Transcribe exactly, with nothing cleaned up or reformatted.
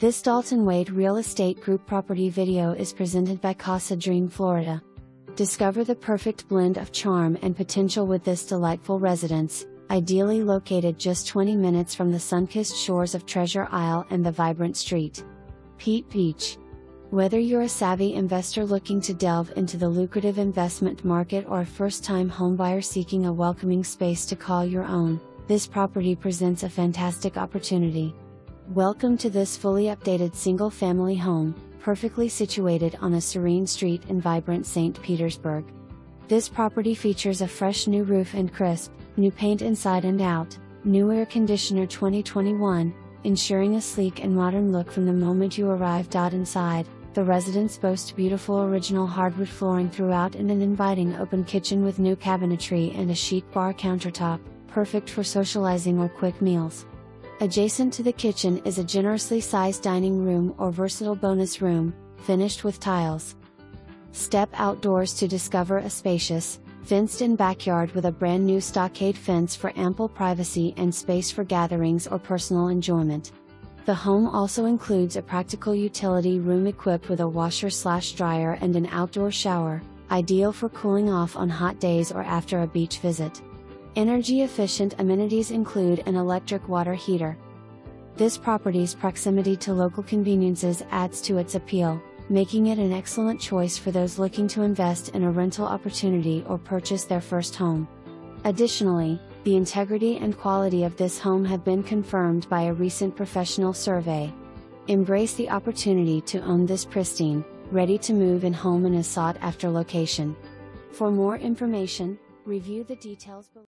This Dalton Wade Real Estate Group property video is presented by Casa Dream Florida. Discover the perfect blend of charm and potential with this delightful residence, ideally located just twenty minutes from the sun-kissed shores of Treasure Isle and the vibrant Saint Pete Beach. Whether you're a savvy investor looking to delve into the lucrative investment market or a first-time homebuyer seeking a welcoming space to call your own, this property presents a fantastic opportunity. Welcome to this fully updated single-family home, perfectly situated on a serene street in vibrant Saint Petersburg. This property features a fresh new roof and crisp, new paint inside and out, new air conditioner twenty twenty-one, ensuring a sleek and modern look from the moment you arrive. Inside, the residence boasts beautiful original hardwood flooring throughout and an inviting open kitchen with new cabinetry and a chic bar countertop, perfect for socializing or quick meals. Adjacent to the kitchen is a generously sized dining room or versatile bonus room, finished with tiles. Step outdoors to discover a spacious, fenced-in backyard with a brand new stockade fence for ample privacy and space for gatherings or personal enjoyment. The home also includes a practical utility room equipped with a washer/dryer and an outdoor shower, ideal for cooling off on hot days or after a beach visit. Energy-efficient amenities include an electric water heater. This property's proximity to local conveniences adds to its appeal, making it an excellent choice for those looking to invest in a rental opportunity or purchase their first home. Additionally, the integrity and quality of this home have been confirmed by a recent professional survey. Embrace the opportunity to own this pristine, ready-to-move-in home in a sought-after location. For more information, review the details below.